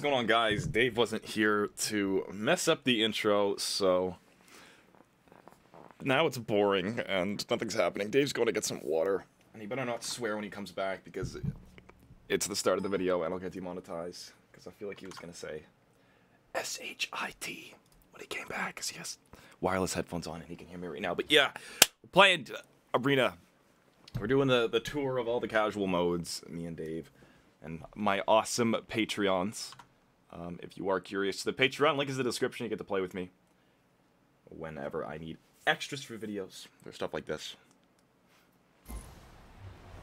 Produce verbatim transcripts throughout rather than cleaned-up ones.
what's going on, guys? Dave wasn't here to mess up the intro, so now it's boring and nothing's happening. Dave's going to get some water, and he better not swear when he comes back because it's the start of the video and I'll get demonetized because I feel like he was going to say S H I T when he came back because he has wireless headphones on and he can hear me right now. But yeah, we're playing Arena. We're doing the, the tour of all the casual modes, me and Dave. And my awesome Patreons. Um, if you are curious, the Patreon link is in the description. You get to play with me whenever I need extras for videos or stuff like this.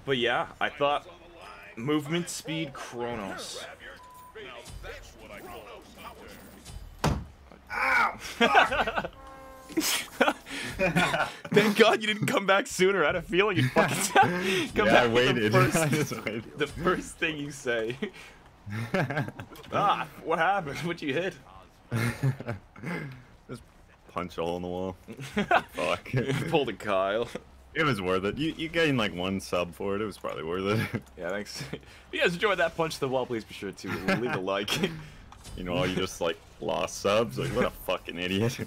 But yeah, I thought movement speed Chronos. Ow! Thank God you didn't come back sooner. I had a feeling you'd fucking come yeah, back. I waited. The first, I just waited. The first thing you say. Ah, what happened? What'd you hit? Just punch all in the wall. Fuck. Pulled a Kyle. It was worth it. You you gained like one sub for it. It was probably worth it. Yeah, thanks. If you guys enjoyed that punch to the wall, please be sure to leave a like. You know, you just like lost subs. Like, what a fucking idiot.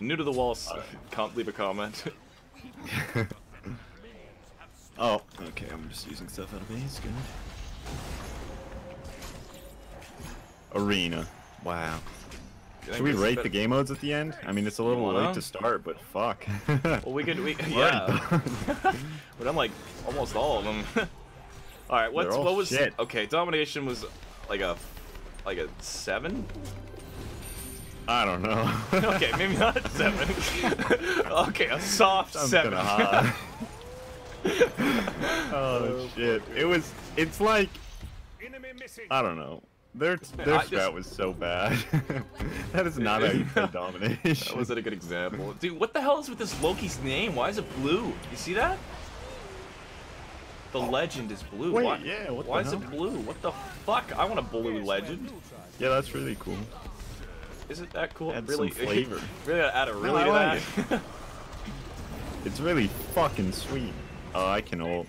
New to the walls, uh, can't leave a comment. Oh, okay, I'm just using stuff out of these. Good. Arena. Wow. Should we rate the game modes at the end? I mean, it's a little late to start, but fuck. Well, we could, we, yeah. But I'm like, almost all of them. Alright, what's, all what was, shit. Okay, Domination was like a, like a seven? I don't know. Okay, maybe not seven. Okay, a soft Something seven. High. Oh shit! It was. It's like. I don't know. Their their I strat just... was so bad. That is not how you play Domination. That wasn't a good example, dude. What the hell is with this Loki's name? Why is it blue? You see that? The oh. legend is blue. Wait, why? Yeah. What why the is hell? it blue? What the fuck? I want a blue legend. Yeah, that's really cool. Isn't that cool? Add really, some flavor. Really gotta add a really no, like to that. It. It's really fucking sweet. Oh, I can ult.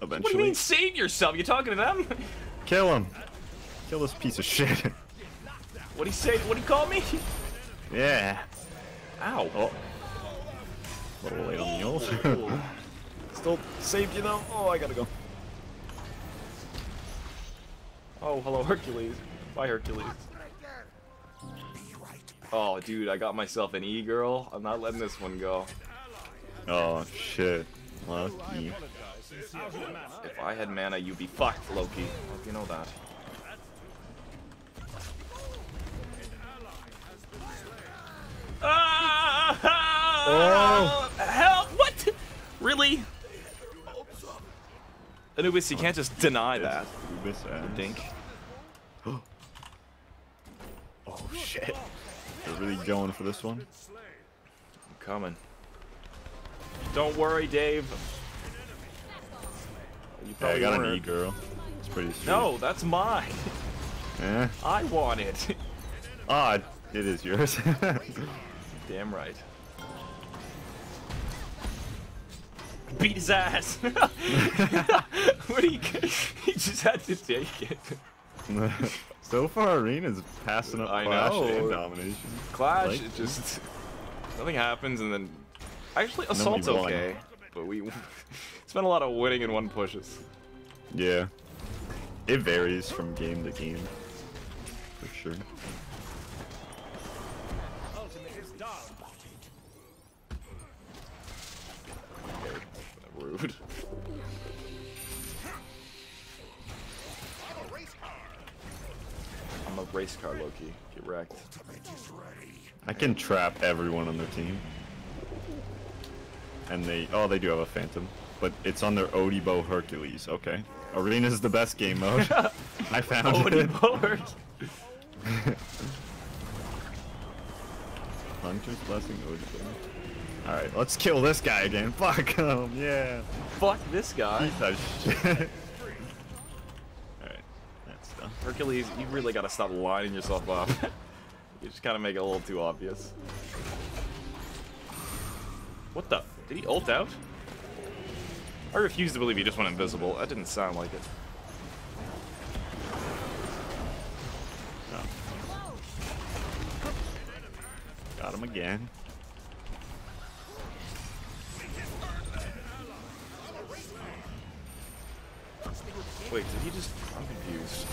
Eventually. What do you mean save yourself? You talking to them? Kill him. Kill this piece of shit. What'd he say? What'd he call me? Yeah. Ow. Oh. A little late on the ult. Still saved you though. Oh, I gotta go. Oh, hello Hercules. Bye Hercules. Oh, dude, I got myself an e-girl. I'm not letting this one go. Oh, shit. Loki. If I had mana, you'd be fucked, Loki. Hope you know that. Ah! Oh. Hell, what? Really? Anubis, you can't just deny that. Anubis ass. Dink. Oh, shit. They're really going for this one. I'm coming. Don't worry, Dave. You probably yeah, I got weren't. an e-girl. It's pretty sweet. No, that's mine. Yeah. I want it. Ah, oh, it is yours. Damn right. Beat his ass. What do you? He just had to take it. So far, Arena's passing up I Clash know. and Domination. Clash, like, it just nothing happens, and then actually Assault's okay, but we spent a lot of winning in one pushes. Yeah, it varies from game to game, for sure. Rude. I'm a race car, Loki. Get wrecked. I can trap everyone on their team. And they... Oh, they do have a Phantom. But it's on their Odibo Hercules. Okay. Arena's the best game mode. I found Odibo it. Hunter's Blessing Odibo. Alright, let's kill this guy again. Fuck him, yeah. Fuck this guy. Piece of shit. Hercules, you really gotta stop lining yourself up. You just kind of make it a little too obvious. What the? Did he ult out? I refuse to believe he just went invisible. That didn't sound like it. Got him again. Wait, did he just... I'm confused.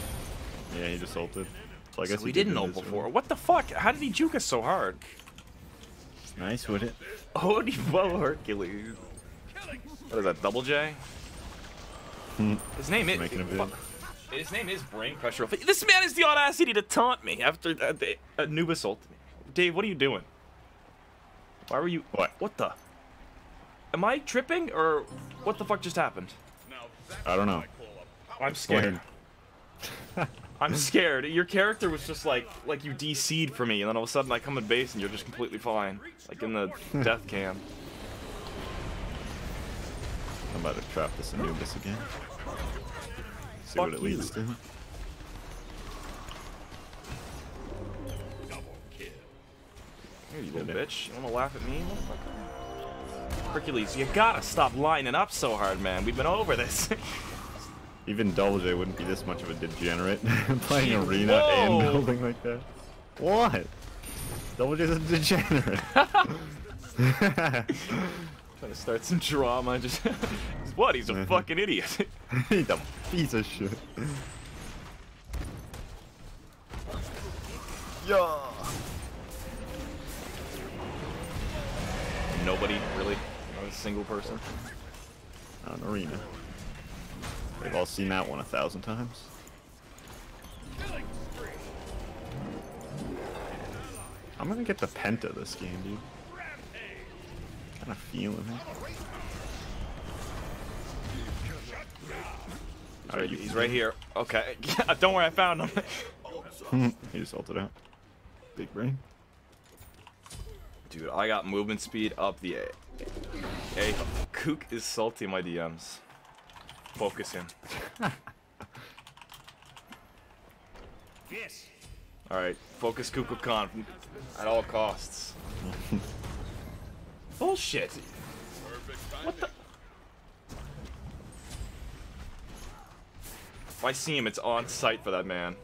Yeah, he just ulted. So I guess so we didn't ult before. Room. What the fuck? How did he juke us so hard? Nice, wouldn't it? Odibo Hercules. What is that, Double J? Hmm. His name is... His name is Brain Crusher. This man has the audacity to taunt me after uh, the Anubis ulted me. Dave, what are you doing? Why were you... What? What the... Am I tripping, or what the fuck just happened? I don't know. I'm scared. I'm scared. Your character was just like, like you D C'd for me, and then all of a sudden I come in base and you're just completely fine. Like in the death cam. I'm about to trap this Anubis again. See Fuck what it you. leads to. Double kill. Here you little bitch. You wanna laugh at me? Hercules, you gotta stop lining up so hard, man. We've been over this. Even Double J wouldn't be this much of a degenerate playing Arena Whoa. and building like that. What? Double J's a degenerate. Trying to start some drama. Just what? He's a fucking idiot. He's a piece of shit. Yeah. Nobody really. Not a single person. Not an Arena. They've all seen that one a thousand times. I'm gonna get the Penta this game, dude. I'm kinda feeling it. Alright, he's right here. Okay. Don't worry, I found him. He just ulted out. Big brain. Dude, I got movement speed up the A. Hey, Kook is salty in my D Ms. Focus him. Yes. Alright, focus Kukulkan at all costs. Bullshit. What the? If I see him, it's on site for that man.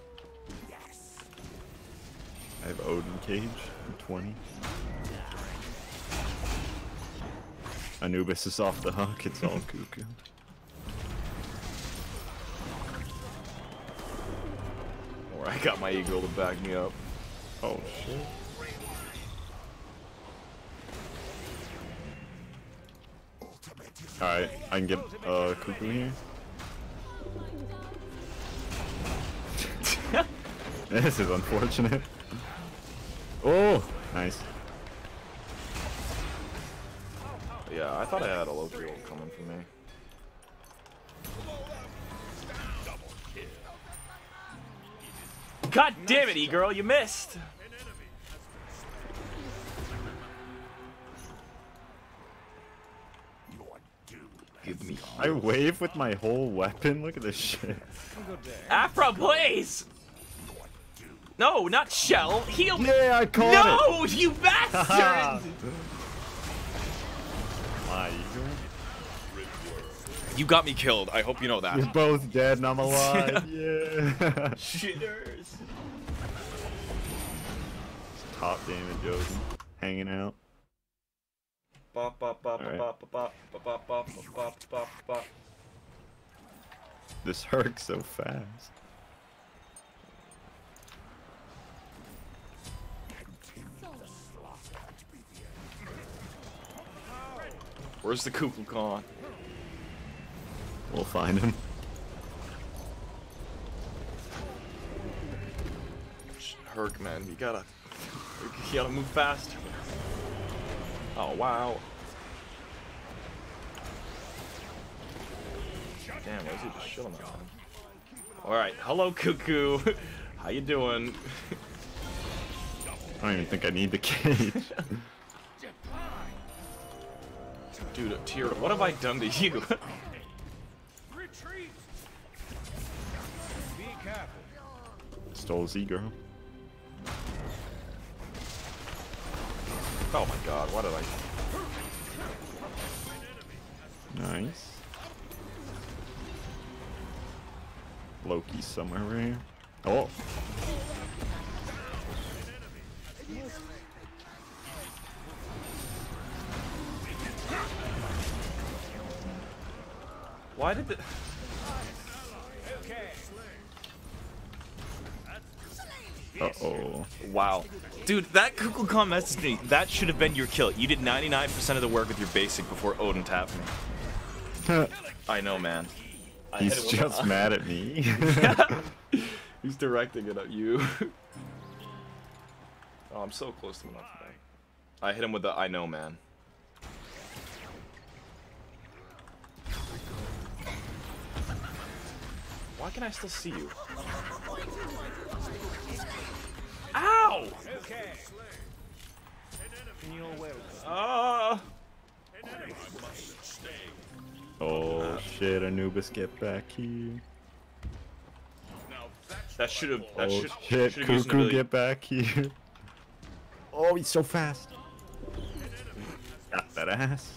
Yes. I have Odin cage for twenty. Anubis is off the hook, it's all Kuku. Or I got my eagle to back me up. Oh shit. Alright, I can get uh, Kuku here. This is unfortunate. Oh! Nice. Yeah, I thought I had a Loki ult coming for me. God damn it, E-girl, you missed! Give me I wave with my whole weapon? Look at this shit. Afro, please! No, not shell. Heal me! Yeah, I caught no, it! No, you bastard! You got me killed. I hope you know that. You're both dead and I'm alive. Yeah. Shitters. Top damage, Odin. Hanging out. Bop, bop, bop, right. bop, bop, bop, bop, bop, bop, bop. This hurts so fast. Where's the Kukulkan? We'll find him. Herc, man, you gotta, you gotta move faster. Oh wow! Damn, why is he just shilling on him? All right, hello, Kuku. How you doing? I don't even think I need the cage. Dude, Tira, what have I done to you? Stole Z girl. Oh my god, why did I? Nice. Loki's somewhere right here. Oh. Why did the... Uh-oh. Wow. Dude, that Kukulkan messaged me. That should have been your kill. You did ninety-nine percent of the work with your basic before Odin tapped me. I know, man. I He's just on. mad at me. He's directing it at you. Oh, I'm so close to him. I hit him with the I know, man. Why can I still see you? Ow! Okay. Uh. Oh shit, Anubis, get back here. That should have. Oh should, shit, Kuku, get back here. Oh, he's so fast. Got that ass.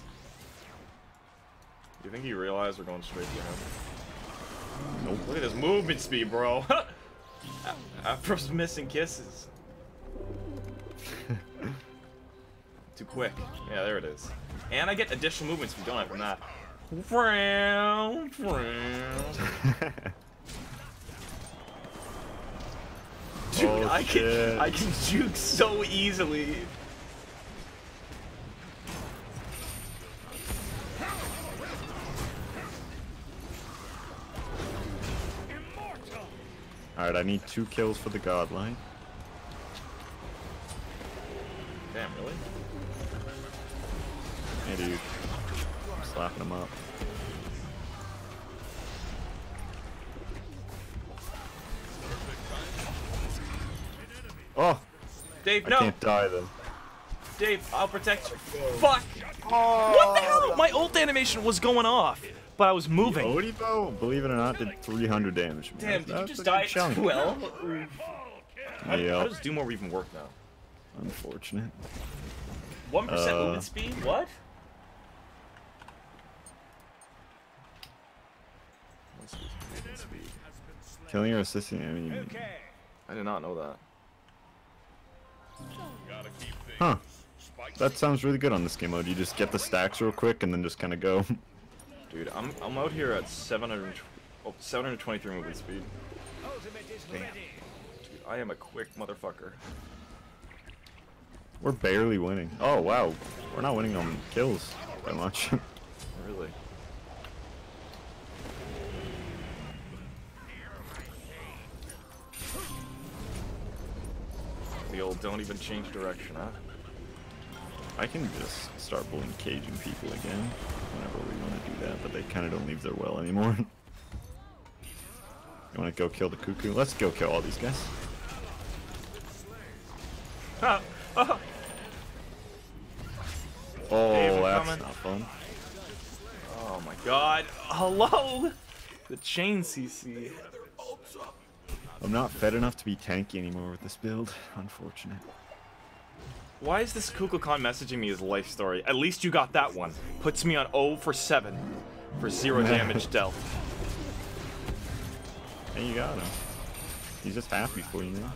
Do you think he realized we're going straight to him? Nope. Look at his movement speed, bro. Afro's missing kisses. Too quick. Yeah, there it is. And I get additional movement speed, don't I, from that? Dude, oh, I shit. can I can juke so easily. Alright, I need two kills for the god line. Damn, really? Hey dude. I'm slapping him up. Oh! Dave, no! I can't die then. Dave, I'll protect you. Fuck! Oh, what the hell? My ult animation was going off, but I was moving. Odibo, believe it or not, did three hundred damage. Damn, did you just die at twelve? How does Doom orb even work now? Unfortunate. one percent uh, movement speed? What? Killing or assisting enemy. Okay. I did not know that. Huh. That sounds really good on this game mode. You just get the stacks real quick and then just kind of go. Dude, I'm I'm out here at seven hundred, oh, seven twenty-three movement speed. Damn. Dude, I am a quick motherfucker. We're barely winning. Oh wow, we're not winning on kills that much. Really? The old don't even change direction, huh? I can just start bullying caging people again whenever we want to do that, but they kind of don't leave their well anymore. You want to go kill the Kuku? Let's go kill all these guys. Ah, ah. Oh, hey, that's coming. Not fun. Oh my god. Hello! The chain C C. I'm not fed enough to be tanky anymore with this build. Unfortunate. Why is this Kukulkan messaging me his life story? At least you got that one. Puts me on zero for seven for zero damage dealt. And you got him. He's just happy for you now.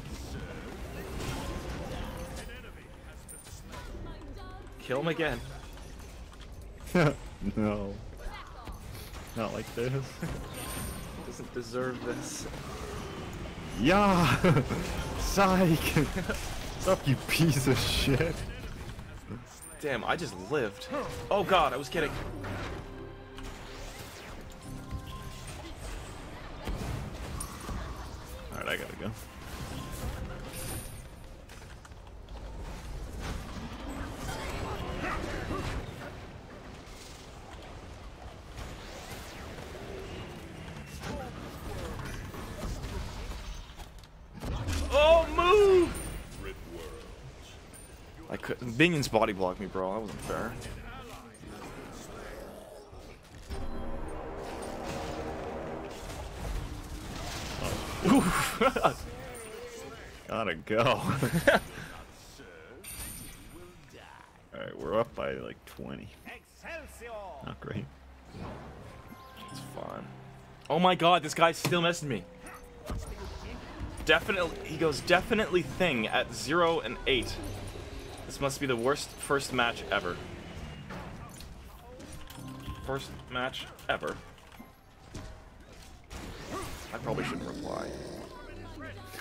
Kill him again. No. Not like this. Doesn't deserve this. Yeah! Psych! What's up, you piece of shit? Damn, I just lived. Oh god, I was kidding. Alright, I gotta go. Binion's body blocked me, bro. That wasn't fair. Oh. Gotta go. Alright, we're up by like twenty. Not great. It's fine. Oh my god, this guy's still messing me. Definitely, he goes definitely thing at zero and eight. This must be the worst first match ever. First match ever. I probably shouldn't reply.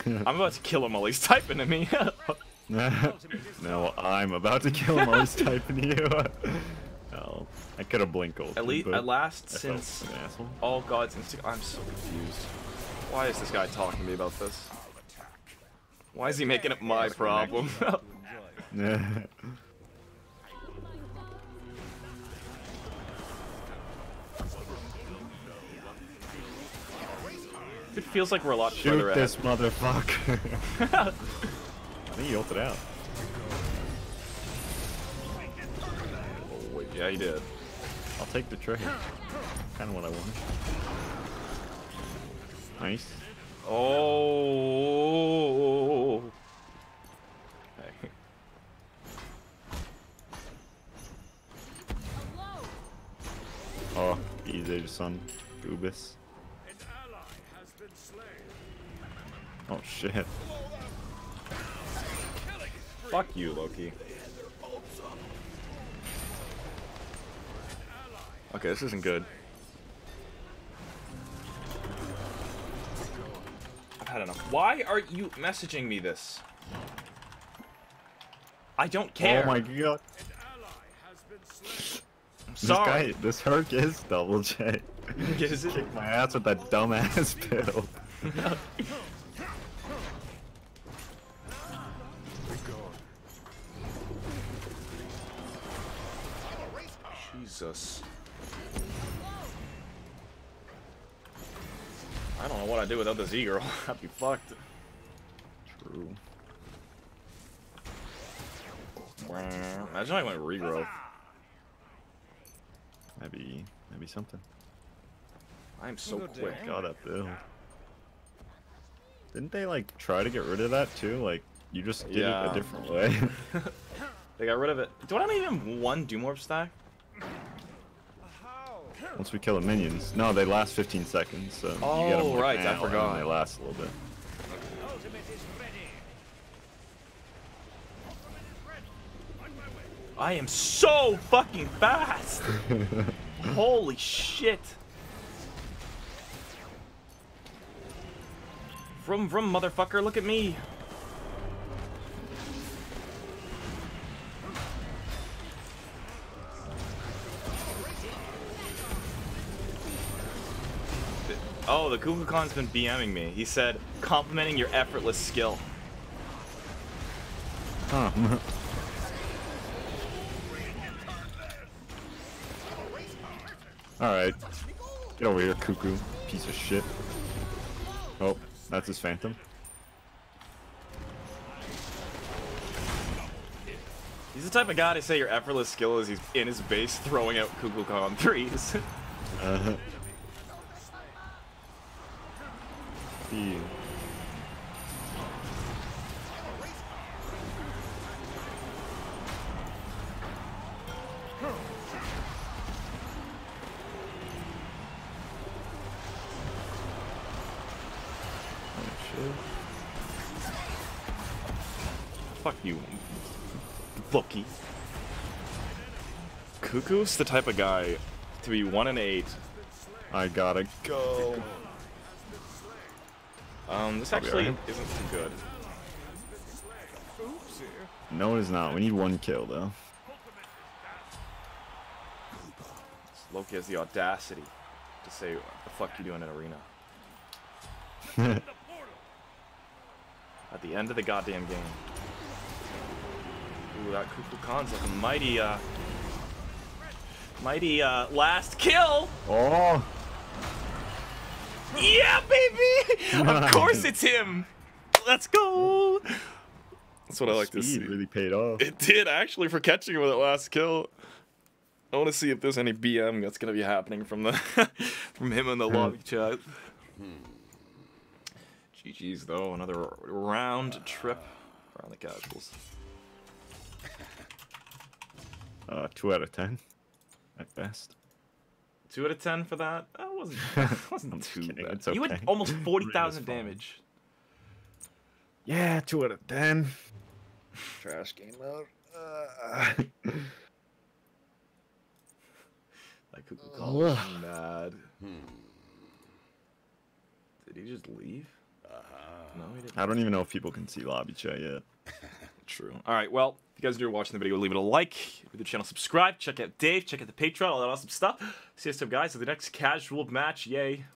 I'm about to kill him while he's typing to me. No, I'm about to kill him while he's typing to you. Oh, I could have blinked old. At least, at last, I since all gods instinct. I'm so confused. Why is this guy talking to me about this? Why is he making it my problem? It feels like we're a lot Shoot further this ahead. This motherfucker. I think he ulted out. Oh, wait. Yeah, he did. I'll take the trigger. Kind of what I want. Nice. Oh. Hey. Oh, easy, son. Goobus. Oh shit. Fuck you, Loki. Okay, this isn't good. I've had enough. Why are you messaging me this? I don't care. Oh my god. I'm sorry. This guy, this Herc is Double J. Is it? Kick my ass with that dumbass pill. Jesus. I don't know what I'd do without this e-girl. I'd be fucked. True. Imagine I went regrowth. That'd be, that'd be something. I'm so quick. God, that build. Didn't they like try to get rid of that too? Like you just did yeah. it a different way. They got rid of it. Do I even one Doom orb stack? Once we kill the minions. No, they last fifteen seconds. So oh, you get them right. I forgot. They last a little bit. I am so fucking fast. Holy shit. Vroom vroom, motherfucker, look at me. Oh, the Kukulkan's been BMing me. He said, complimenting your effortless skill. Huh. Alright. Get over here, Kuku. Piece of shit. Oh. That's his phantom. He's the type of guy to say your effortless skill is he's in his base throwing out Kukulkan threes. uh-huh. yeah. Fuck you, Loki. Kuku's the type of guy to be one and eight. I gotta go. Um, this actually isn't too good. No, it is not. We need one kill though. Loki has the audacity to say, "What the fuck you doing in Arena?" At the end of the goddamn game. Ooh, that Kukulkan's like a mighty, uh, mighty, uh, last kill! Oh! Yeah, baby! Nice. Of course it's him! Let's go! That's what I like to see. It really paid off. It did, actually, for catching him with that last kill. I want to see if there's any B M that's going to be happening from the from him in the lobby chat. G G's, though. Another round trip around the casuals. Uh, two out of ten, at best. Two out of ten for that? That wasn't, that wasn't too kidding. Bad. Okay. You had almost forty thousand damage. Yeah, two out of ten. Trash game mode. Uh, that Kukulkan was mad. Hmm. Did he just leave? Uh-huh. No, he didn't. I don't even know if people can see lobby chat yet. True. All right, well, if you guys are watching the video, leave it a like. Leave the channel, subscribe. Check out Dave. Check out the Patreon. All that awesome stuff. See you next time, guys. So the next casual match. Yay.